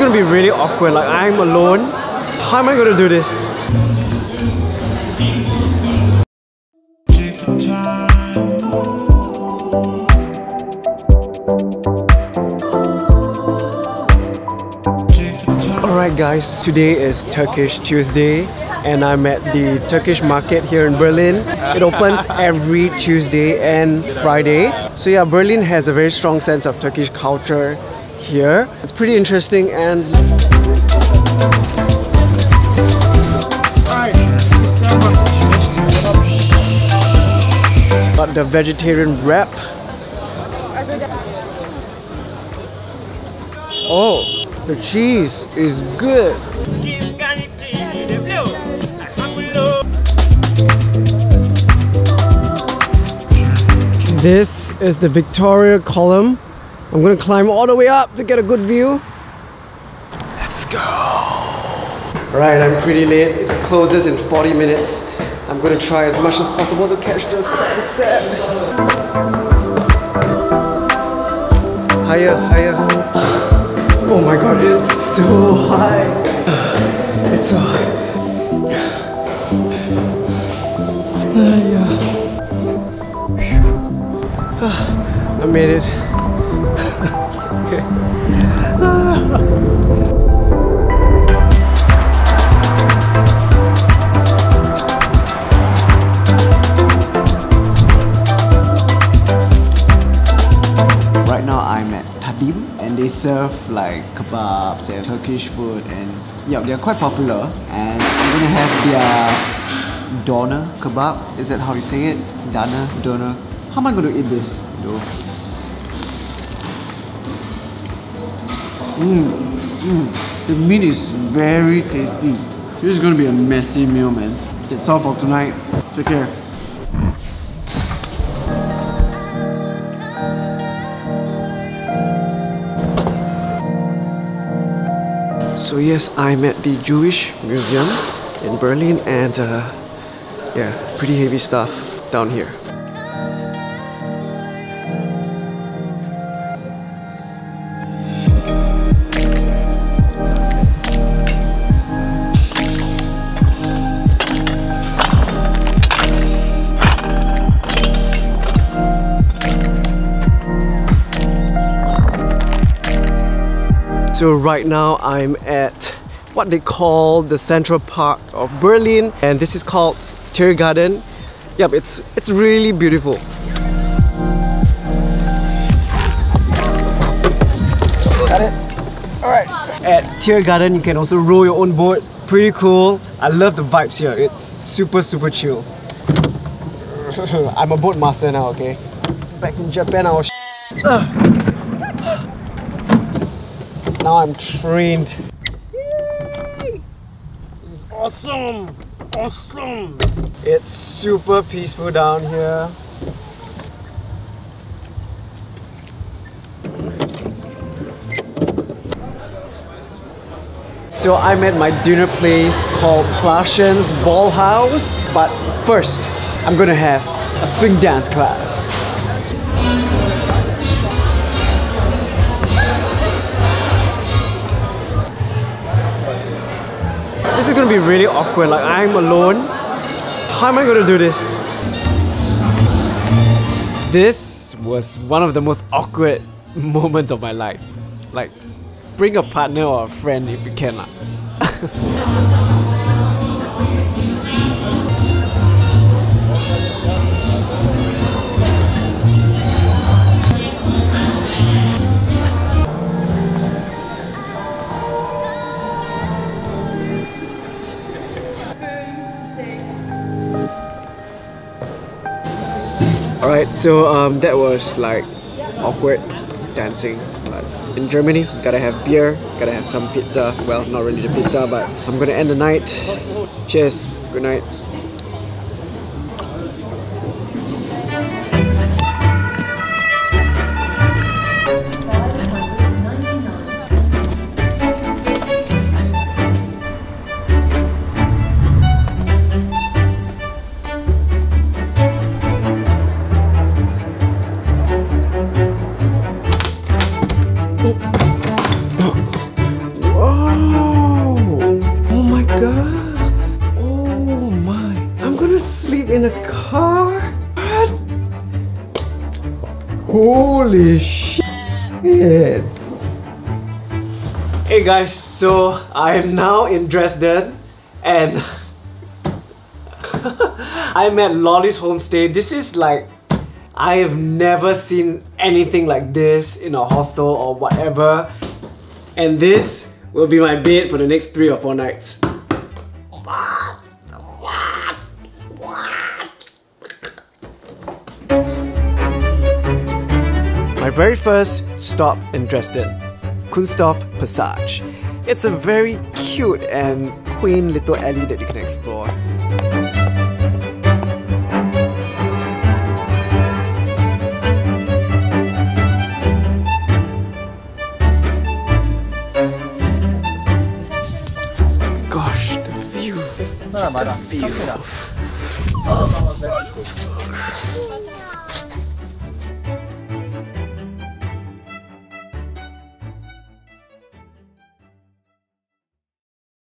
going to be really awkward. Like, I'm alone. How am I going to do this? Alright guys, today is Turkish Tuesday and I'm at the Turkish Market here in Berlin. It opens every Tuesday and Friday. So yeah, Berlin has a very strong sense of Turkish culture here. It's pretty interesting and... got the vegetarian wrap. Oh, the cheese is good. This is the Victory Column. I'm gonna climb all the way up to get a good view. Let's go. Right, I'm pretty late. It closes in 40 minutes. I'm gonna try as much as possible to catch the sunset. Higher, higher. Oh my god, it's so high. It's so high. I made it. Right now I'm at Tadim and they serve like kebabs and Turkish food and yeah, they're quite popular, and I'm gonna have their doner kebab. Is that how you say it? Doner. How am I gonna eat this though? The meat is very tasty. This is gonna be a messy meal, man. That's all for tonight. Take care. So yes, I'm at the Jewish Museum in Berlin, and yeah, pretty heavy stuff down here. So right now I'm at what they call the Central Park of Berlin, and this is called Tiergarten. Yep, it's really beautiful. Got it? Alright. At Tiergarten you can also row your own boat. Pretty cool. I love the vibes here. It's super chill. I'm a boat master now, okay? Back in Japan I was now I'm trained. Yay! It's awesome! Awesome! It's super peaceful down here. So I'm at my dinner place called Clärchens Ballhaus. But first, I'm gonna have a swing dance class. This is gonna be really awkward, like I'm alone. How am I gonna do this? This was one of the most awkward moments of my life. Like, bring a partner or a friend if you can. Alright, so that was like awkward dancing, but in Germany, gotta have beer, gotta have some pizza. Well, not really the pizza, but I'm gonna end the night. Cheers, good night. Holy shit! Hey guys, so I am now in Dresden and I'm at Lolly's homestay. This is like, I have never seen anything like this in a hostel or whatever. And this will be my bed for the next 3 or 4 nights. My very first stop in Dresden, Kunsthof Passage. It's a very cute and quaint little alley that you can explore. Gosh, the view! The view!